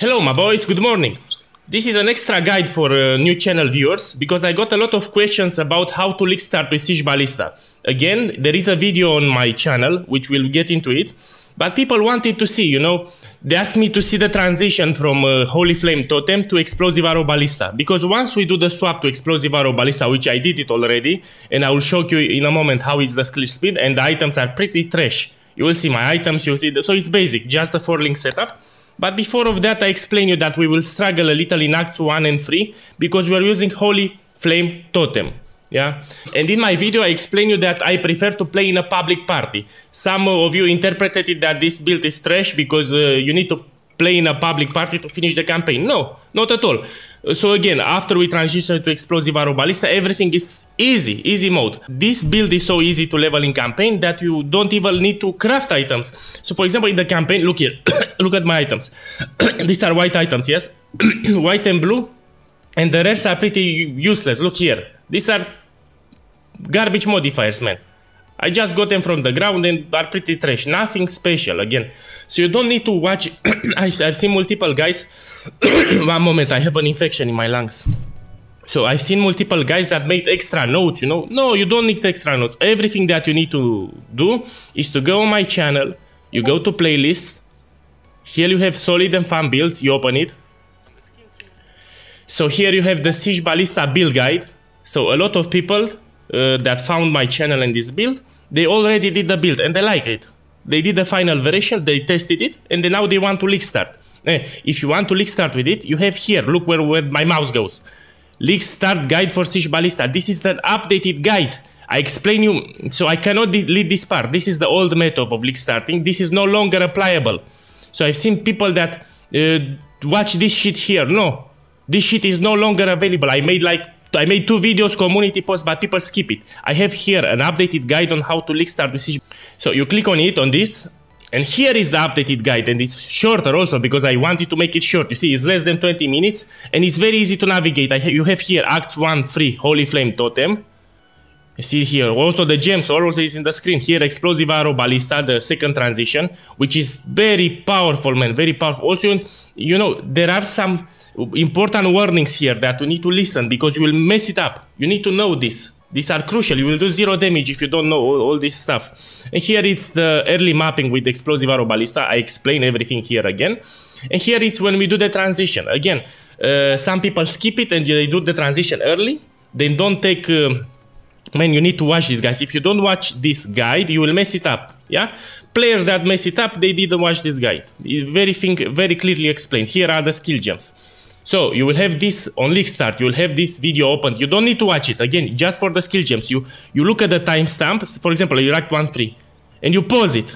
Hello my boys, good morning. This is an extra guide for new channel viewers because I got a lot of questions about how to league start with Siege Ballista. Again, there is a video on my channel which we'll get into it, but people wanted to see, you know, they asked me to see the transition from Holy Flame Totem to Explosive Arrow Ballista, because once we do the swap to Explosive Arrow Ballista, which I did it already and I will show you in a moment how is the skill speed, and the items are pretty trash. You will see my items, you will see, so it's basic, just a 4-link setup. But before of that, I explain you that we will struggle a little in Acts 1 and 3 because we are using Holy Flame Totem. Yeah? And in my video, I explain you that I prefer to play in a public party. Some of you interpreted it that this build is trash because you need to play in a public party to finish the campaign. No, not at all. So again, after we transition to Explosive Arrow Ballista, everything is easy, easy mode. This build is so easy to level in campaign that you don't even need to craft items. So for example, in the campaign, look here, look at my items. These are white items, yes? White and blue, and the rares are pretty useless. Look here, these are garbage modifiers, man. I just got them from the ground and are pretty trash, nothing special again. So you don't need to watch, I've seen multiple guys, one moment, I have an infection in my lungs. So I've seen multiple guys that made extra notes, you know. No, you don't need extra notes. Everything that you need to do is to go on my channel, you go to playlists, here you have solid and fun builds, you open it. So here you have the Siege Ballista build guide, so a lot of people that found my channel and this build, they already did the build and they like it. They did the final variation, they tested it, and now they want to league start. If you want to league start with it, you have here, look where my mouse goes. League start guide for Siege Ballista. This is the updated guide. I explain you, so I cannot delete this part. This is the old method of league starting. This is no longer applicable. So I've seen people that watch this shit here. No, this shit is no longer available. I made two videos, community posts, but people skip it. I have here an updated guide on how to league start with Siege. So you click on it, on this, and here is the updated guide, and it's shorter also because I wanted to make it short. You see, it's less than 20 minutes, and it's very easy to navigate. You have here Acts 1, 3, Holy Flame Totem. You see here, also the gems, always is in the screen. Here, Explosive Arrow Ballista, the second transition, which is very powerful, man, very powerful. Also, you know, there are some important warnings here that you need to listen because you will mess it up. You need to know this. These are crucial. You will do 0 damage if you don't know all this stuff. And here it's the early mapping with Explosive Arrow Ballista. I explain everything here again. And here it's when we do the transition. Again, some people skip it and they do the transition early. They don't take... Man, you need to watch this, guys. If you don't watch this guide, you will mess it up. Yeah, players that mess it up, they didn't watch this guide. Very clearly explained. Here are the skill gems. So you will have this on league start, you will have this video opened. You don't need to watch it, again, just for the skill gems. You look at the timestamps, for example, you like 1-3, and you pause it.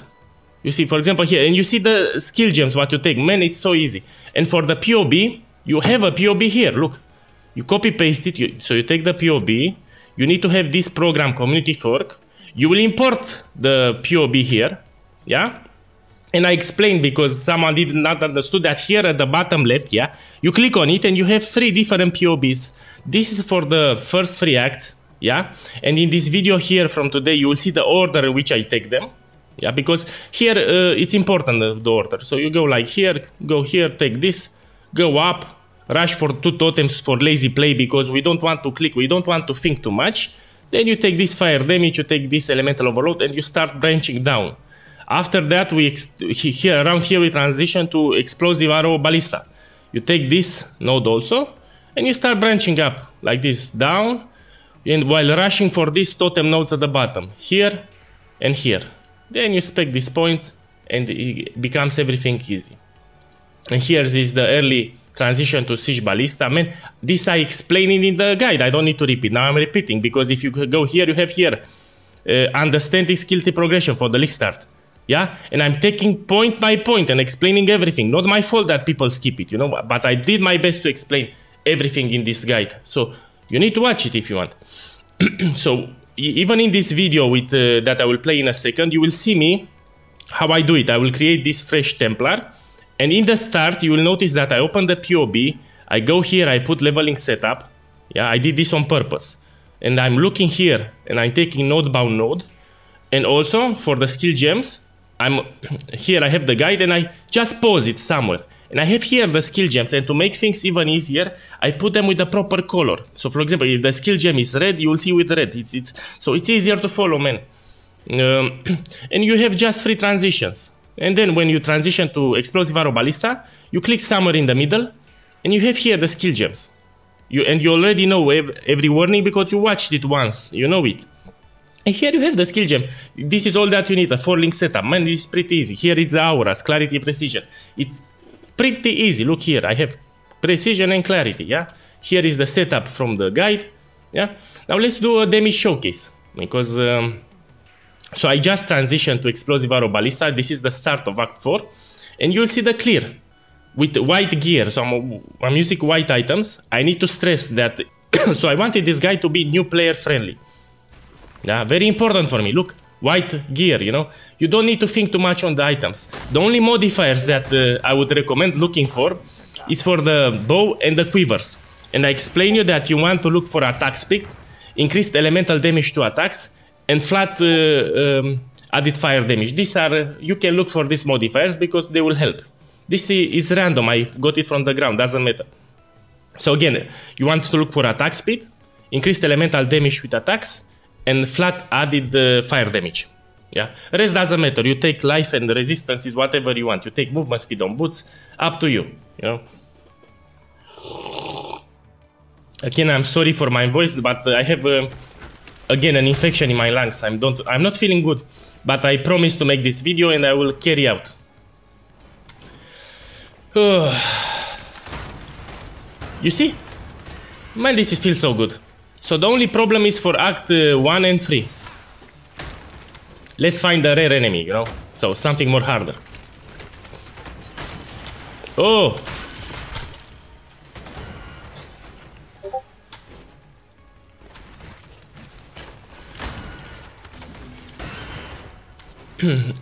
You see, for example, here, and you see the skill gems, what you take. Man, it's so easy. And for the P.O.B., you have a P.O.B. here, look. You copy-paste it, so you take the P.O.B., you need to have this program, Community Fork. You will import the P.O.B. here, yeah? And I explained because someone did not understood that here at the bottom left, yeah, you click on it and you have 3 different POBs. This is for the first 3 acts, yeah. And in this video here from today, you will see the order in which I take them, yeah, because here it's important the order. So you go like here, go here, take this, go up, rush for 2 totems for lazy play because we don't want to click, we don't want to think too much. Then you take this fire damage, you take this elemental overload, and you start branching down. After that, around here we transition to Explosive Arrow Ballista. You take this node also, and you start branching up like this, down, and while rushing for these totem nodes at the bottom, here and here. Then you spec these points, and it becomes everything easy. And here is the early transition to Siege Ballista. Man, this I explained in the guide. I don't need to repeat. Now I'm repeating because if you go here, you have here understanding skill tree progression for the league start. Yeah, and I'm taking point by point and explaining everything. Not my fault that people skip it, you know, but I did my best to explain everything in this guide. So you need to watch it if you want. So even in this video with that I will play in a second, you will see me how I do it. I will create this fresh Templar. And in the start, you will notice that I open the POB. I go here, I put leveling setup. Yeah, I did this on purpose. And I'm looking here and I'm taking node by node. And also for the skill gems, here I have the guide and I just pause it somewhere And I have here the skill gems, and to make things even easier, I put them with the proper color. So for example, if the skill gem is red, you will see with red. So it's easier to follow, man. And you have just three transitions. And then when you transition to Explosive Arrow Ballista, you click somewhere in the middle, and you have here the skill gems. And you already know every warning because you watched it once, you know it. And here you have the skill gem. This is all that you need, a 4-link setup. Man, this is pretty easy. Here it's the auras, clarity, precision. It's pretty easy. Look here, I have precision and clarity, yeah? Here is the setup from the guide, yeah? Now let's do a demi showcase, because... So I just transitioned to Explosive Arrow Ballista. This is the start of Act 4. And you'll see the clear with white gear. So I'm using white items. I need to stress that. So I wanted this guy to be new player friendly. Yeah, very important for me. Look, white gear, you know. You don't need to think too much on the items. The only modifiers that I would recommend looking for is for the bow and the quivers. And I explain you that you want to look for attack speed, increased elemental damage to attacks, and flat added fire damage. These are, you can look for these modifiers because they will help. This is random, I got it from the ground, doesn't matter. So again, you want to look for attack speed, increased elemental damage with attacks, and flat added fire damage. Yeah, rest doesn't matter, you take life and resistance is whatever you want. You take movement speed on boots, up to you, you know. Again, I'm sorry for my voice, but I have... Again, an infection in my lungs. I'm not feeling good, but I promise to make this video and I will carry out. You see? Man, this feels so good. So the only problem is for Act 1 and 3. Let's find a rare enemy, you know? So something more harder. Oh!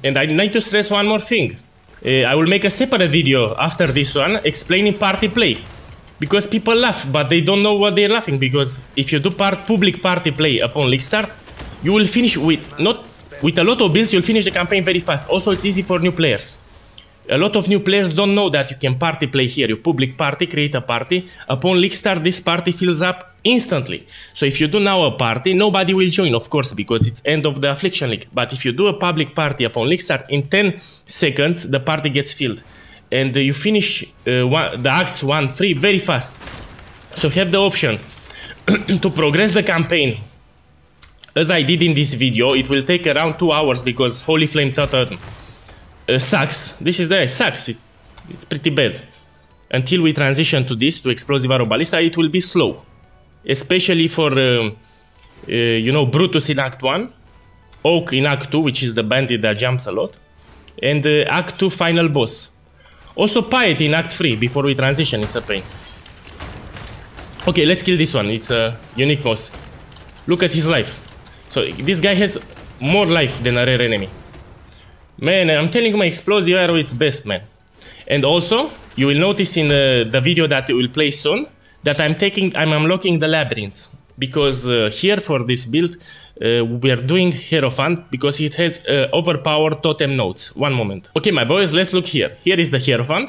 And I need to stress one more thing. I will make a separate video after this one explaining party play, because people laugh, but they don't know what they're laughing, because if you do public party play upon league start, you will finish with a lot of builds, you'll finish the campaign very fast. Also, it's easy for new players. A lot of new players don't know that you can party play here. You public party, create a party. Upon league start, this party fills up instantly. So if you do now a party, nobody will join, of course, because it's end of the Affliction League. But if you do a public party upon league start, in 10 seconds, the party gets filled. And you finish the acts 1, 3 very fast. So you have the option to progress the campaign. As I did in this video, it will take around 2 hours because Holy Flame Totem sucks. This is there, sucks. It's pretty bad. Until we transition to this, to Explosive Arrow Ballista, it will be slow. Especially for, you know, Brutus in Act 1, Oak in Act 2, which is the bandit that jumps a lot, and Act 2 final boss. Also Piety in Act 3, before we transition, it's a pain. Okay, let's kill this one, it's a unique boss. Look at his life. So this guy has more life than a rare enemy. Man, I'm telling you, my Explosive Arrow is best, man. And also, you will notice in the video that you will play soon, that I'm unlocking the labyrinth, because here for this build we are doing Hierophant, because it has overpowered totem nodes. One moment. Okay, my boys, let's look here. Here is the Hierophant,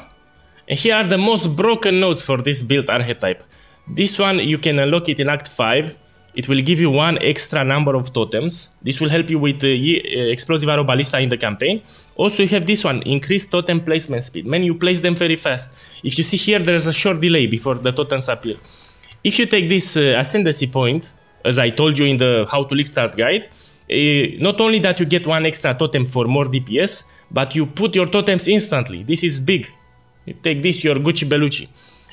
and here are the most broken nodes for this build archetype. This one you can unlock it in Act 5. It will give you one extra number of totems. This will help you with Explosive Arrow Ballista in the campaign. Also, you have this one, increased totem placement speed. Man, you place them very fast. If you see here, there's a short delay before the totems appear. If you take this ascendancy point, as I told you in the How to League Start guide, not only that you get one extra totem for more DPS, but you put your totems instantly. This is big. You take this, your Gucci Bellucci.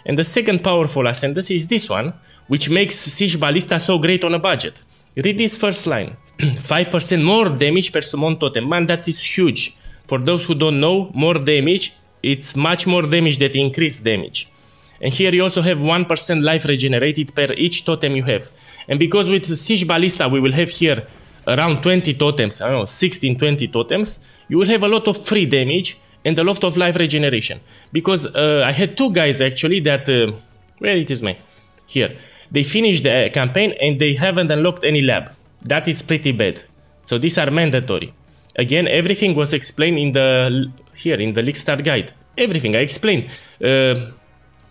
And the second powerful ascendancy is this one, which makes Siege Ballista so great on a budget. Read this first line. 5% more damage per summon totem. Man, that is huge. For those who don't know, more damage, it's much more damage than increased damage. And here you also have 1% life regenerated per each totem you have. And because with Siege Ballista we will have here around 20 totems, I don't know, 16, 20 totems, you will have a lot of free damage and a lot of life regeneration. Because I had two guys actually that... where it is, man? Here. They finished the campaign and they haven't unlocked any lab. That is pretty bad. So these are mandatory. Again, everything was explained in the... here, in the League Start guide. everything I explained.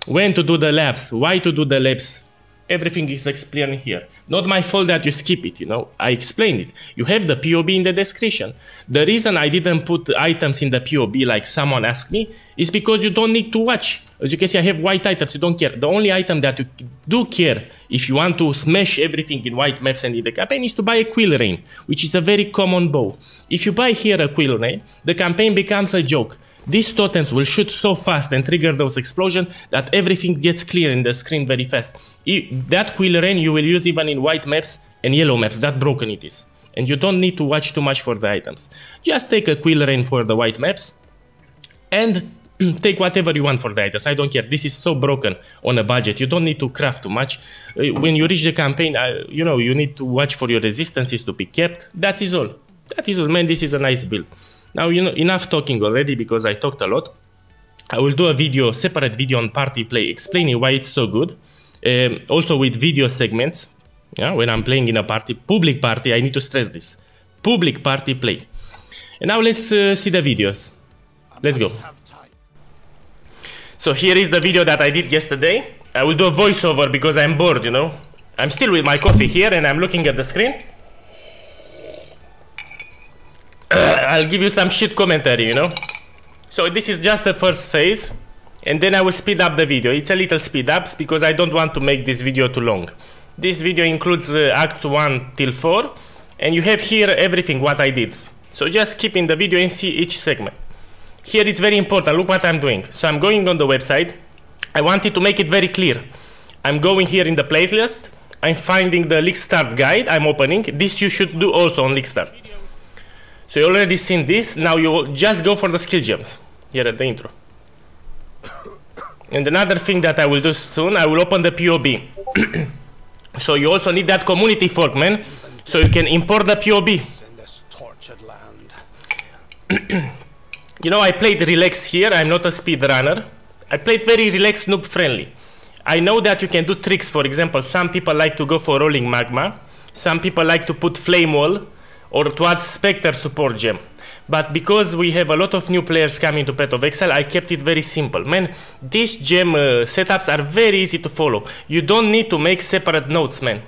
When to do the laps, why to do the laps. Everything is explained here. Not my fault that you skip it, you know. I explained it. You have the P.O.B. in the description. The reason I didn't put items in the P.O.B. like someone asked me is because you don't need to watch. As you can see, I have white items. You don't care. The only item that you do care if you want to smash everything in white maps and in the campaign is to buy a Quill Rain, which is a very common bow. If you buy here a Quill Rain, the campaign becomes a joke. These totems will shoot so fast and trigger those explosions that everything gets clear in the screen very fast. That Quill Rain you will use even in white maps and yellow maps, that broken it is. And you don't need to watch too much for the items. Just take a Quill Rain for the white maps and take whatever you want for the items. I don't care. This is so broken on a budget. You don't need to craft too much. When you reach the campaign, you know, you need to watch for your resistances to be kept. That is all. That is all, man. This is a nice build. Now, you know, enough talking already because I talked a lot. I will do a video, separate video on party play explaining why it's so good. Also with video segments. Yeah, when I'm playing in a party, public party, I need to stress this. Public party play. And now let's see the videos. Let's go. So here is the video that I did yesterday. I will do a voiceover because I'm bored, you know. I'm still with my coffee here and I'm looking at the screen. I'll give you some shit commentary, you know. So this is just the first phase, and then I will speed up the video. It's a little speed up because I don't want to make this video too long. This video includes acts 1 till 4, and you have here everything what I did. So just keep in the video and see each segment. Here it's very important, look what I'm doing. So I'm going on the website. I wanted to make it very clear. I'm going here in the playlist. I'm finding the League Start guide, I'm opening. This you should do also on League Start. So you already seen this, now you just go for the skill gems, here at the intro. And another thing that I will do soon, I will open the P.O.B. So you also need that community fork, man, so you can import the P.O.B. You know, I played relaxed here, I'm not a speedrunner. I played very relaxed, noob friendly. I know that you can do tricks, for example, some people like to go for rolling magma, some people like to put flame wall, or to add Spectre support gem. But because we have a lot of new players coming to Path of Exile, I kept it very simple. Man, these gem setups are very easy to follow. You don't need to make separate notes, man.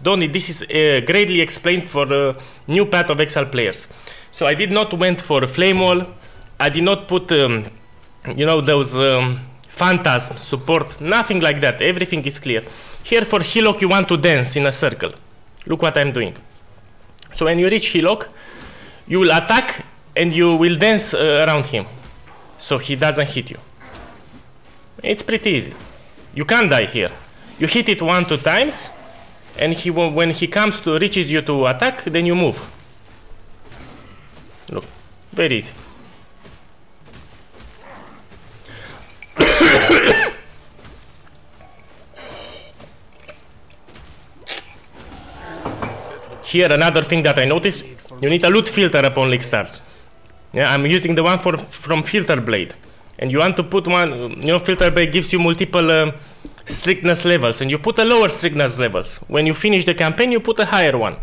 Don't need. This is greatly explained for new Path of Exile players. So I did not went for flame wall. I did not put, you know, those phantasm support. Nothing like that. Everything is clear. Here for Hillock, you want to dance in a circle. Look what I'm doing. So when you reach Hillock, you will attack and you will dance around him, so he doesn't hit you. It's pretty easy. You can't die here. You hit it 1-2 times, and he will, when he comes to reaches you to attack, then you move. Look, very easy. Here another thing that I noticed, you need a loot filter upon League Start. Yeah, I'm using the one from Filter Blade. And you want to put one, you know, Filter Blade gives you multiple strictness levels. And you put a lower strictness levels. When you finish the campaign, you put a higher one.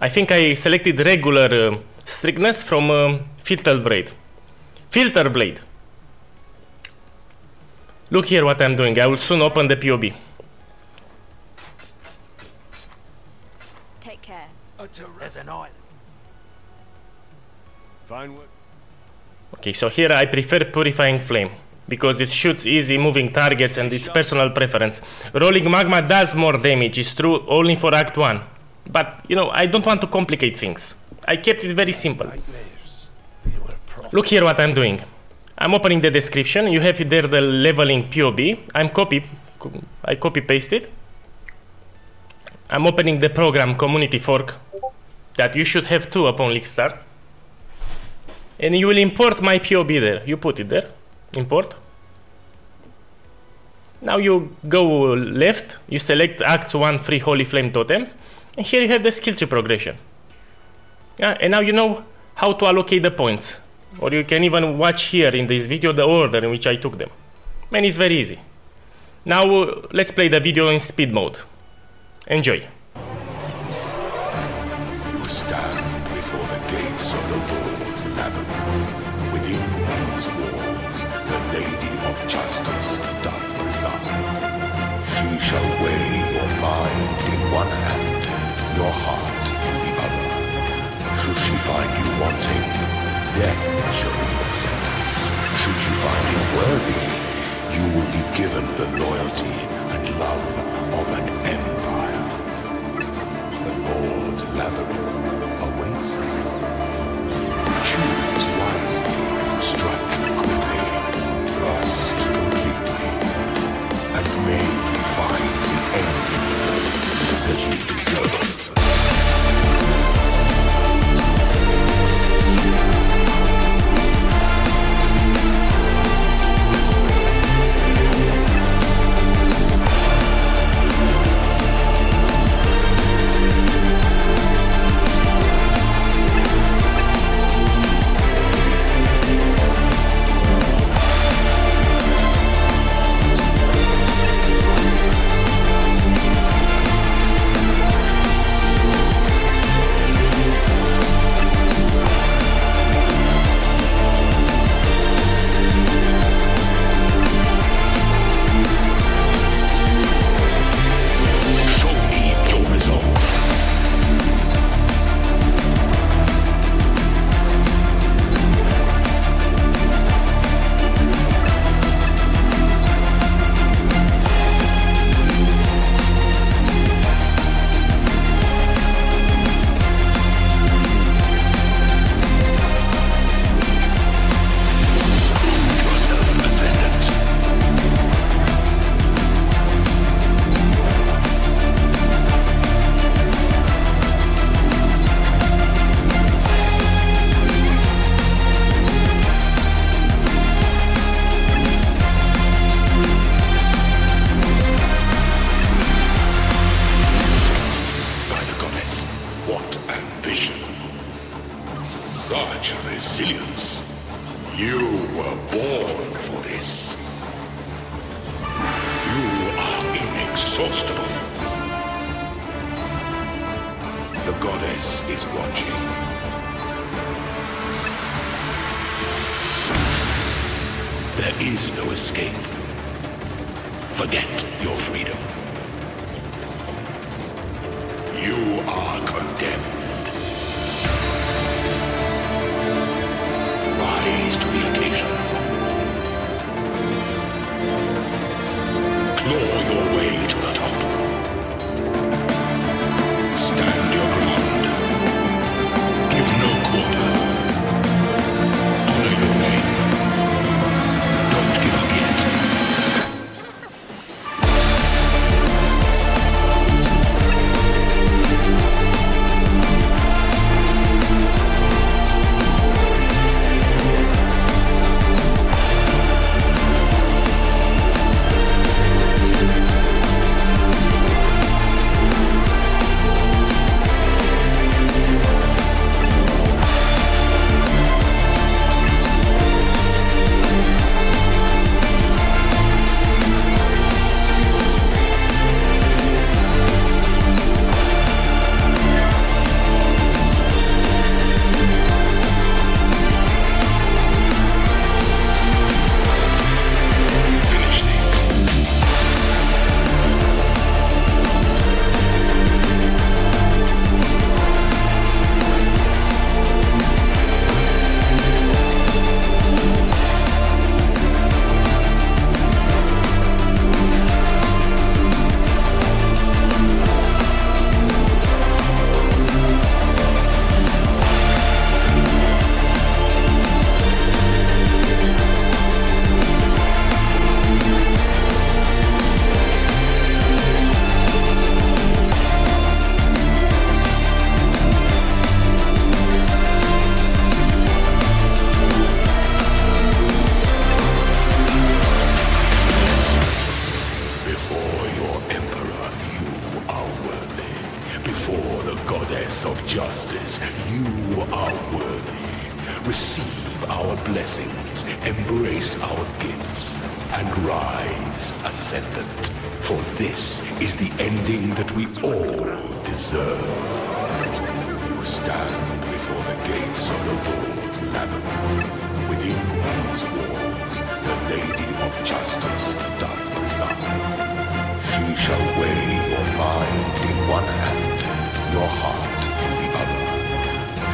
I think I selected regular strictness from Filter Blade. Filter Blade. Look here what I'm doing. I will soon open the P.O.B. Okay, so here I prefer Purifying Flame because it shoots easy moving targets and it's personal preference. Rolling Magma does more damage, it's true, only for Act 1. But, you know, I don't want to complicate things. I kept it very simple. Look here what I'm doing. I'm opening the description, you have there the leveling POB. I copy paste it. I'm opening the program Community Fork that you should have too upon League Start. And you will import my P.O.B. there. You put it there. Import. Now you go left. You select Act 1 Free Holy Flame Totems. And here you have the skill tree progression. And now you know how to allocate the points. Or you can even watch here in this video the order in which I took them. Man, it's very easy. Now let's play the video in speed mode. Enjoy. You stand before the gates of the Lord's Labyrinth. Within find you wanting, death shall be your sentence. Should you find him worthy, you will be given the loyalty and love of an empire. The Lord's Labyrinth awaits you. Choose wisely, strike quickly, thrust completely, and may you find the end that you deserve.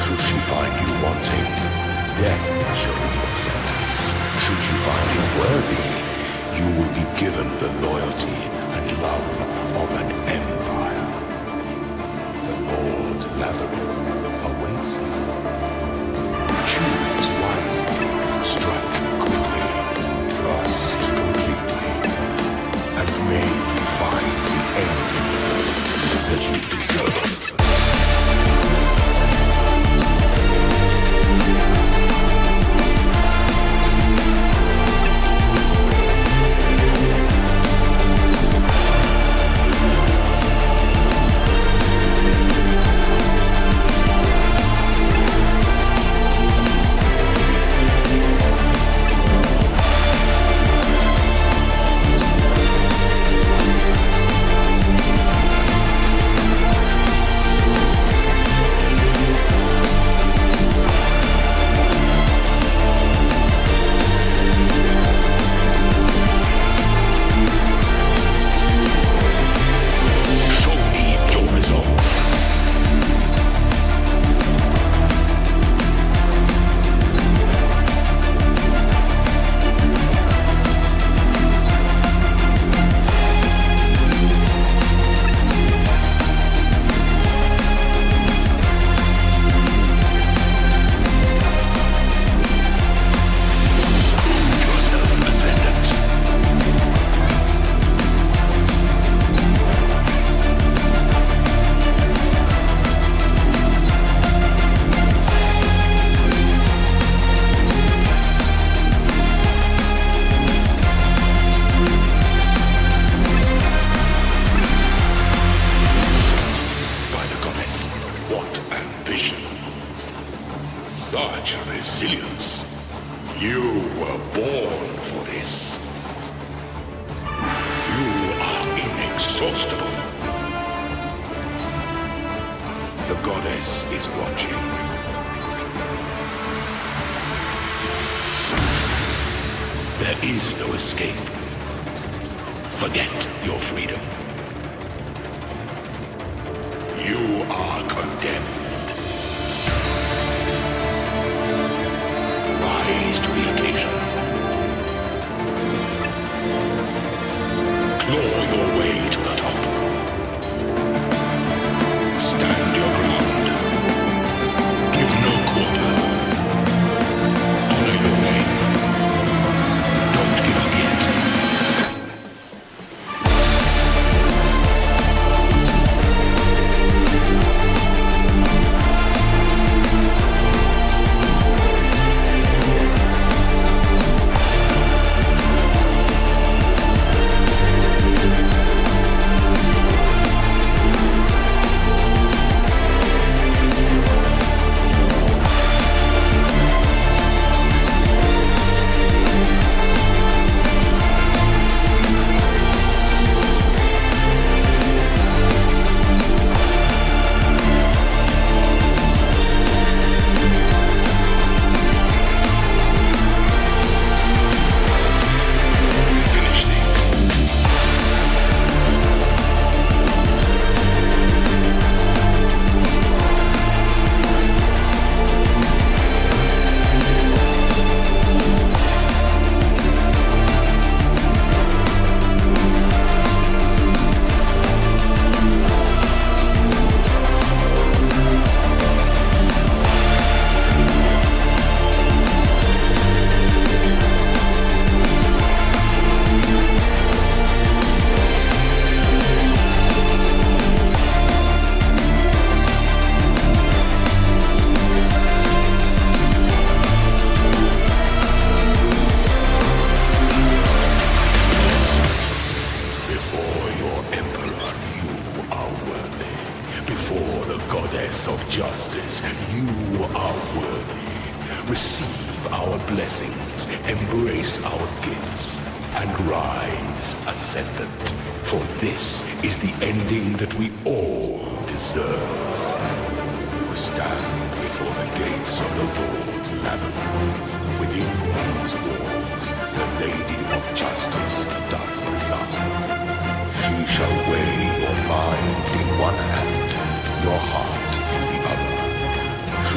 She Should she find you wanting, death shall be your sentence. Should she find you worthy, you will be given the loyalty and love of an empire. The Lord's Labyrinth awaits you. Choose wisely, strike quickly, trust completely, and may you find the end that you deserve.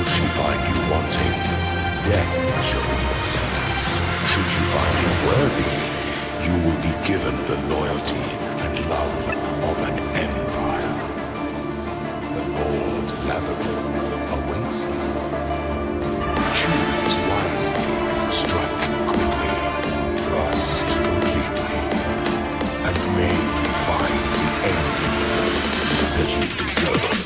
She find you wanting, death shall be your sentence. Should you find him worthy, you will be given the loyalty and love of an empire. The Lord's Labyrinth awaits you. Choose wisely, strike quickly, trust completely, and may you find the ending that you deserve.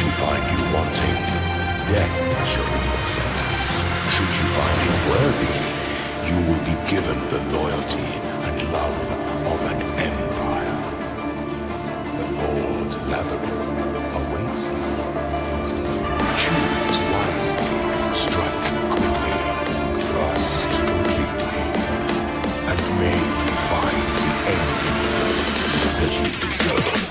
She find you wanting, death shall be your sentence. Should you find him worthy, you will be given the loyalty and love of an empire. The Lord's Labyrinth awaits you. Choose wisely, strike quickly, trust completely, and may you find the ending that you deserve.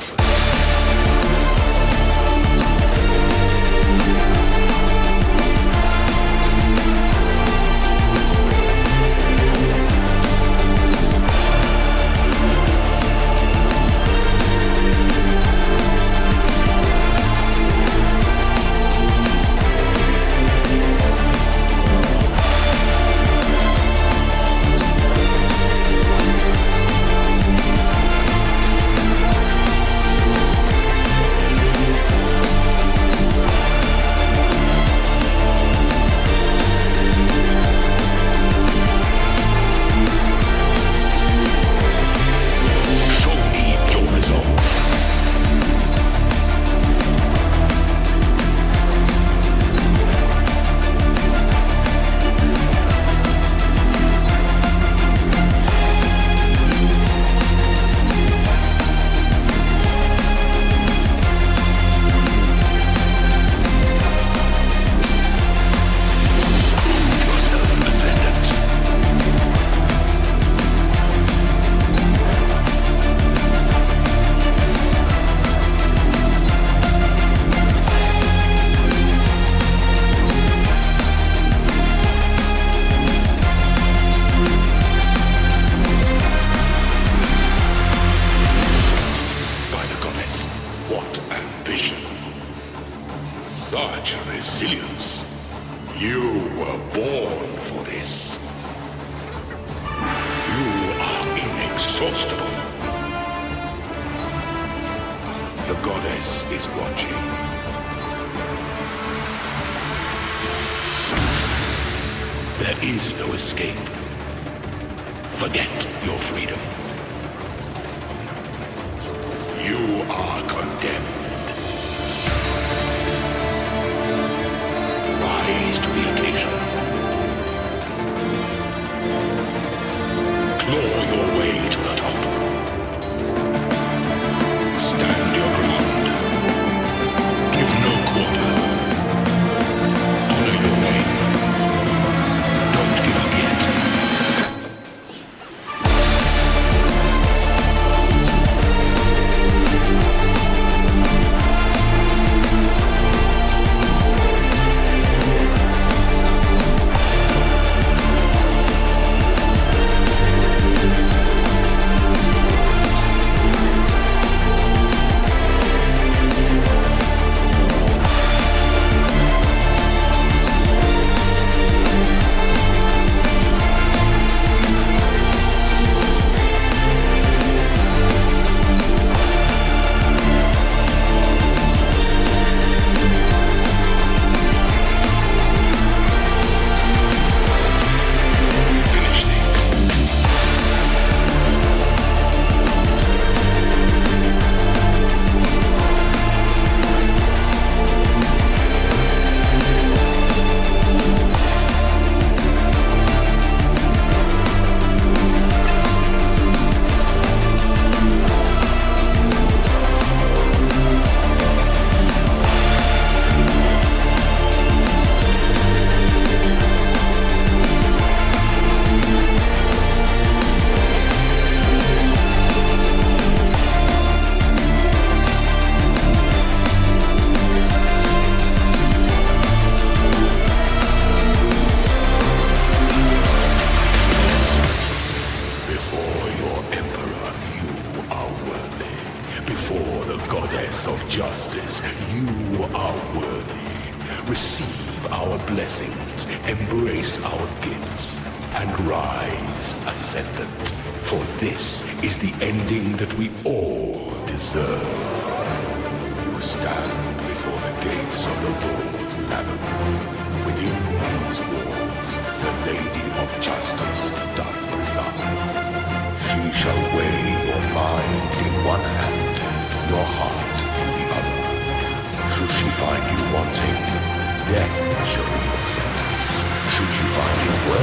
Find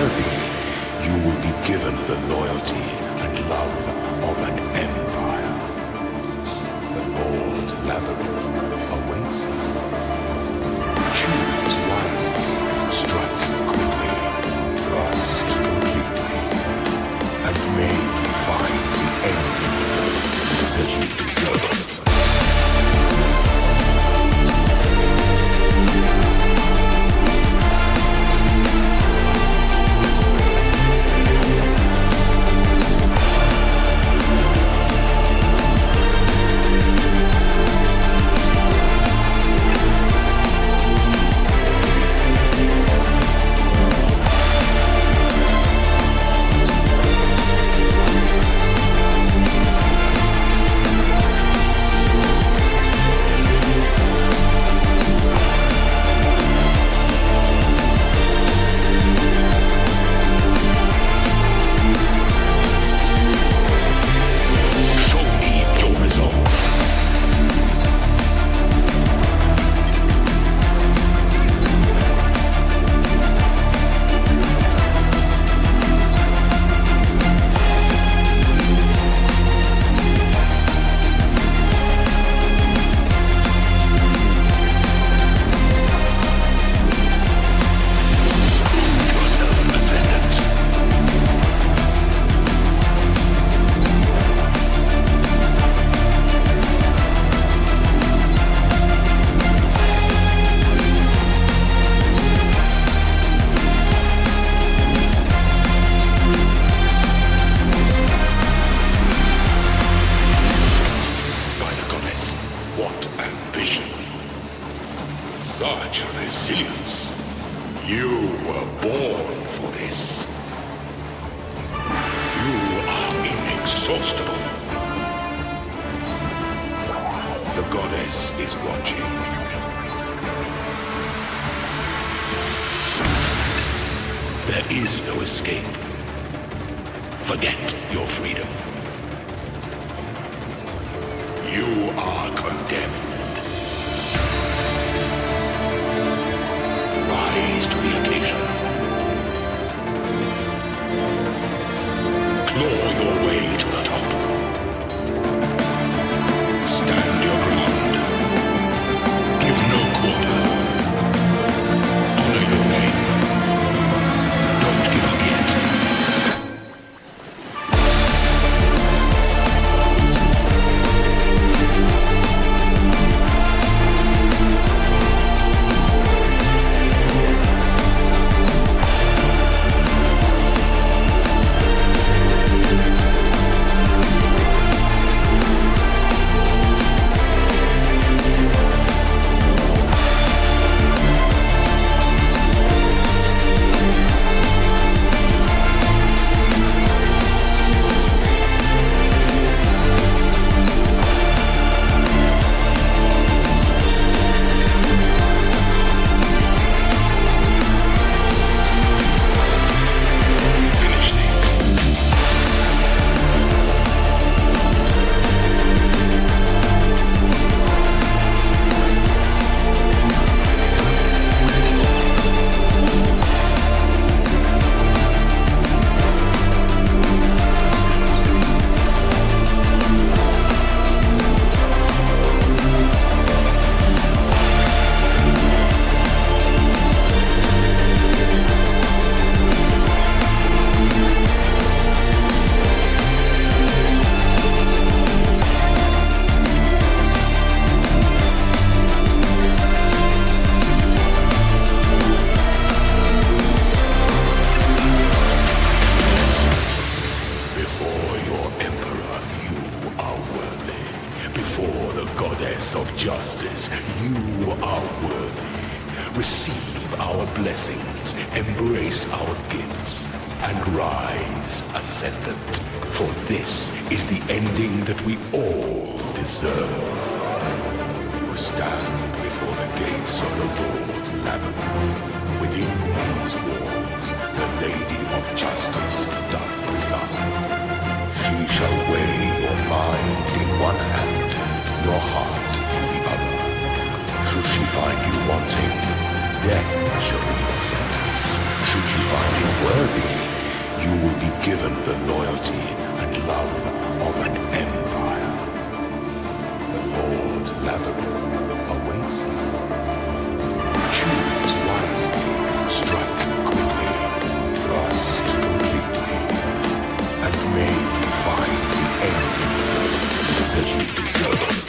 worthy, you will be given the loyalty and love of an empire. The Lord's Labyrinth awaits you. Choose wisely, strike quickly, trust completely, and may you find the end that you deserve. Should she find you wanting, death shall be your sentence. Alliance. Should you find him worthy, you will be given the loyalty and love of an empire. The Lord's Labyrinth awaits you. Choose wisely, strike quickly, trust completely, and may you find the ending that you deserve.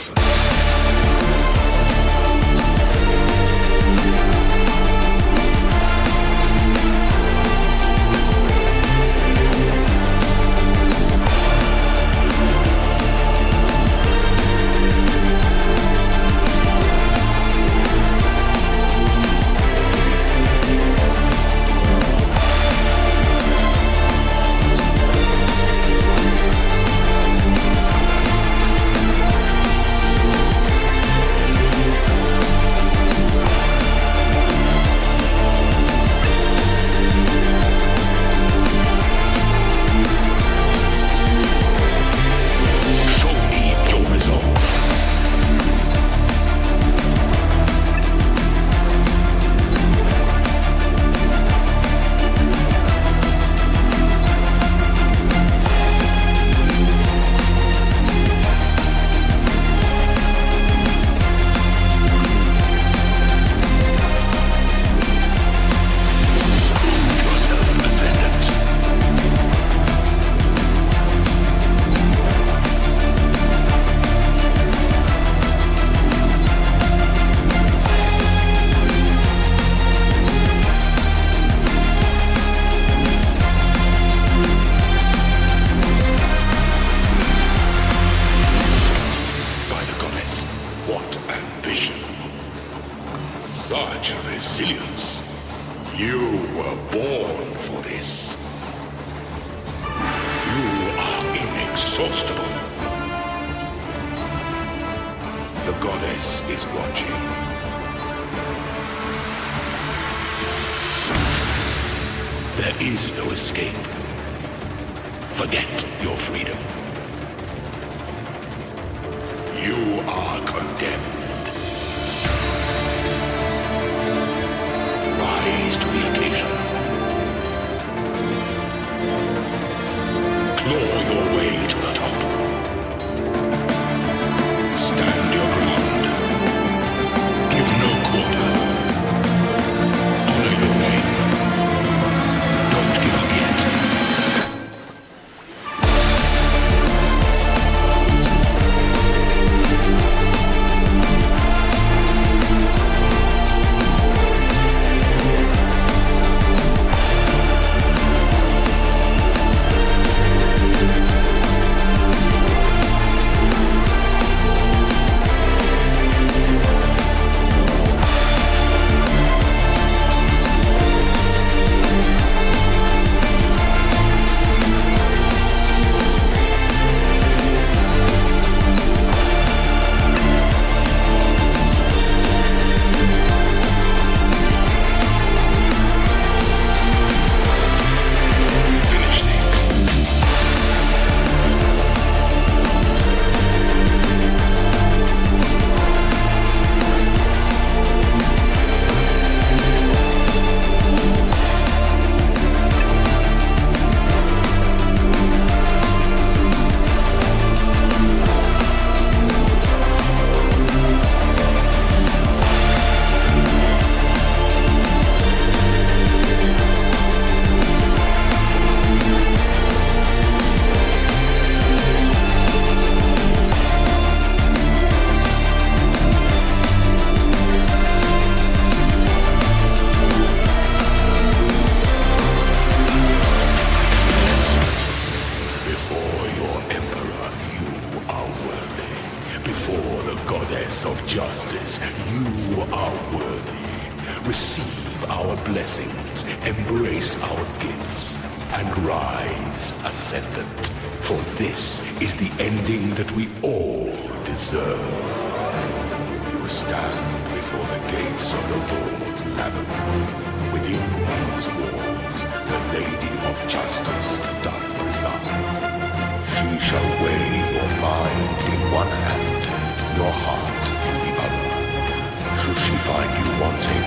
Should she find you wanting,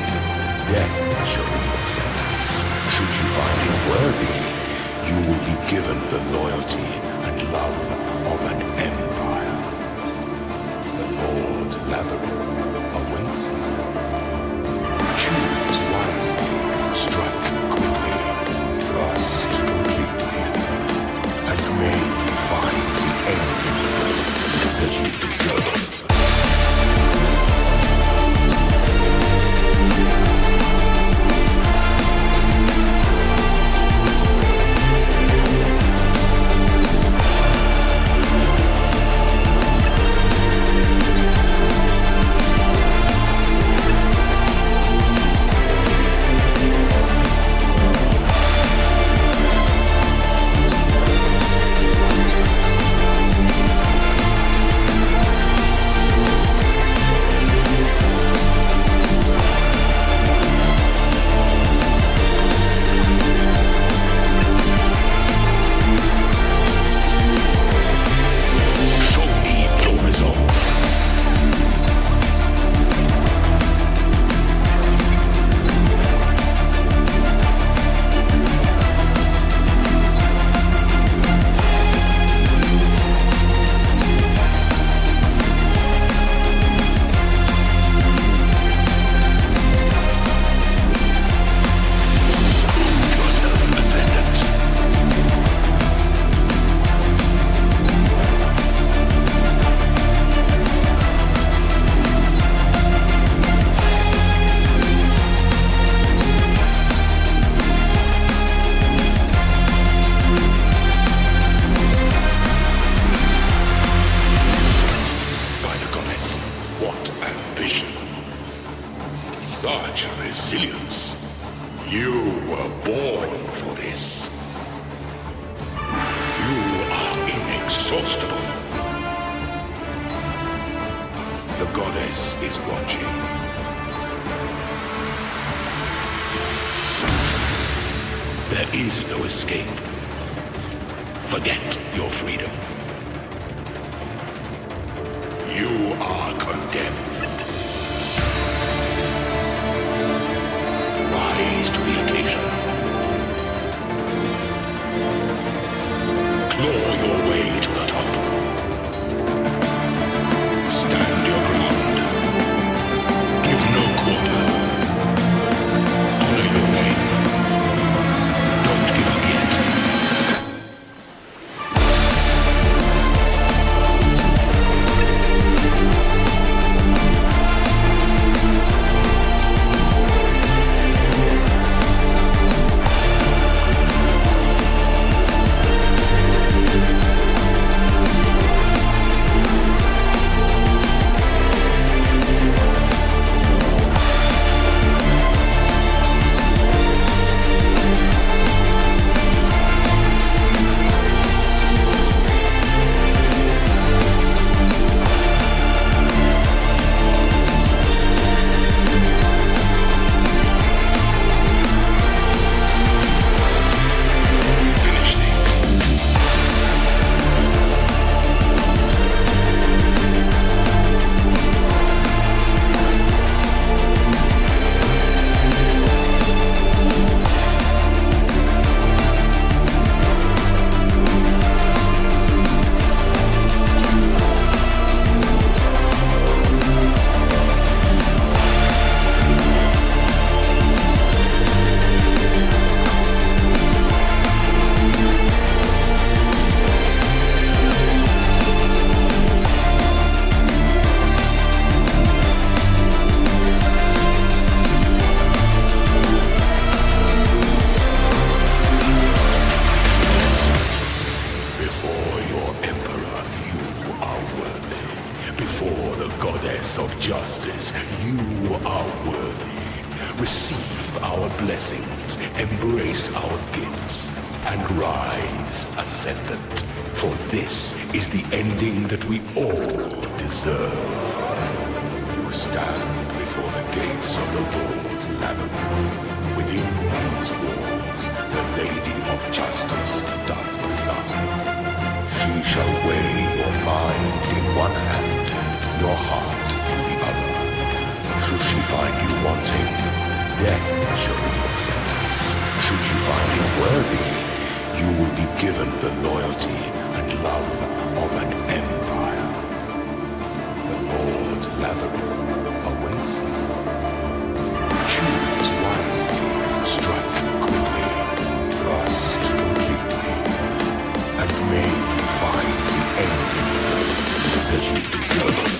death shall be your sentence. chance. Should you find him worthy, you will be given the loyalty and love of an empire. The Lord's Labyrinth awaits you. Choose wisely, strike quickly, trust completely, and may you find the end that you deserve. Should she find you wanting, death shall be your sentence. Justice. Should you find him worthy, you will be given the loyalty and love of an empire. The Lord's Labyrinth awaits you. Choose wisely, strike quickly, trust completely, and may you find the ending that you deserve.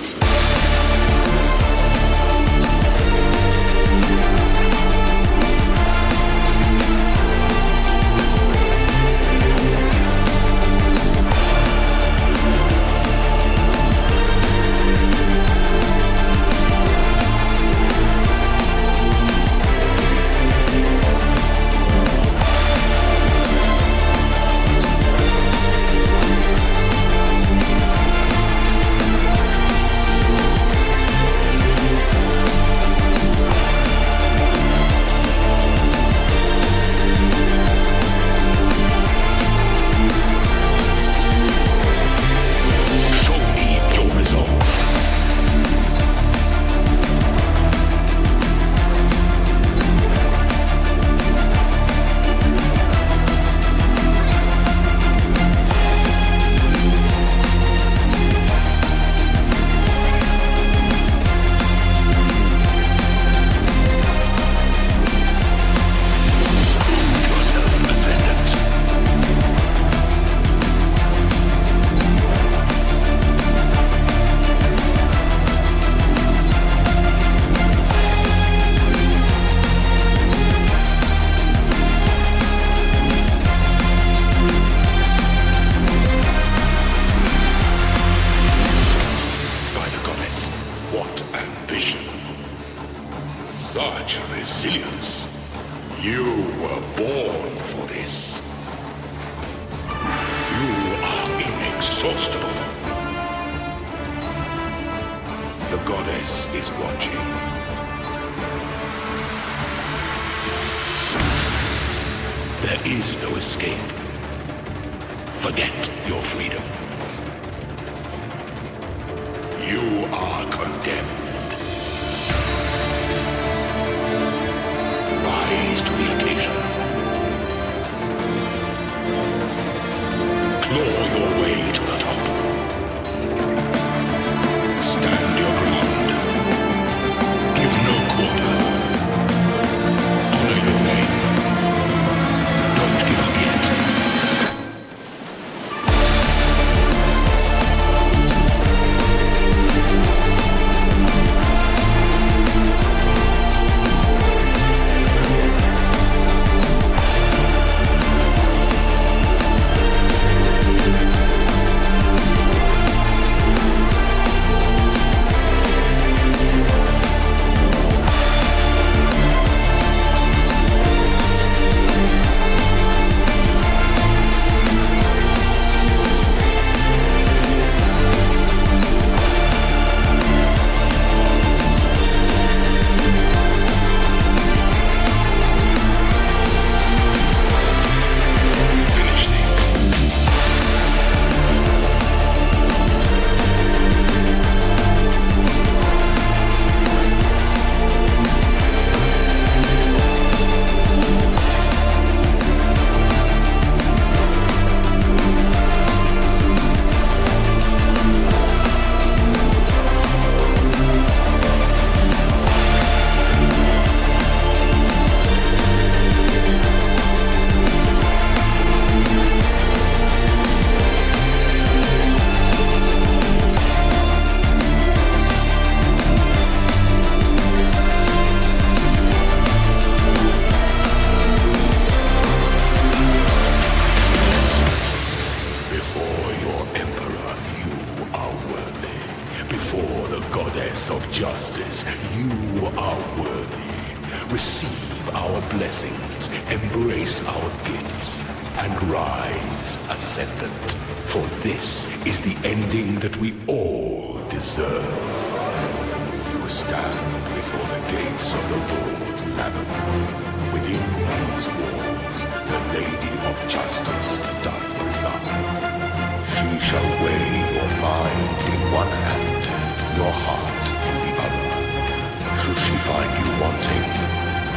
Should she find you wanting,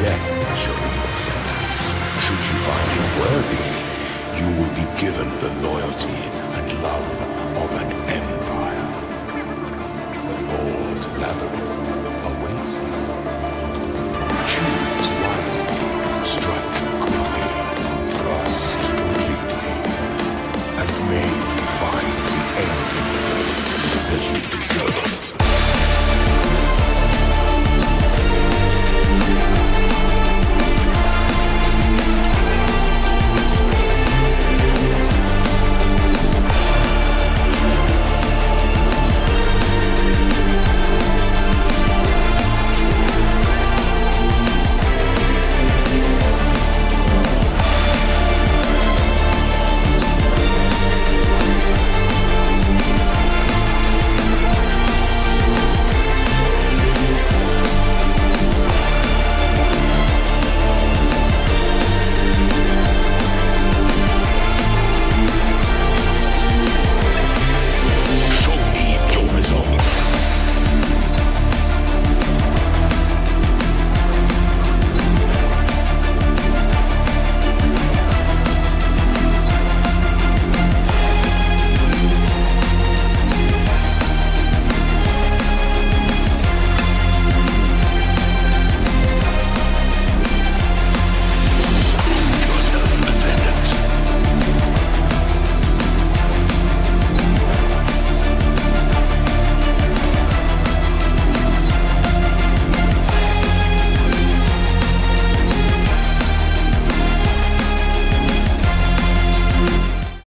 death shall be your sentence. Should you find him worthy, you will be given the loyalty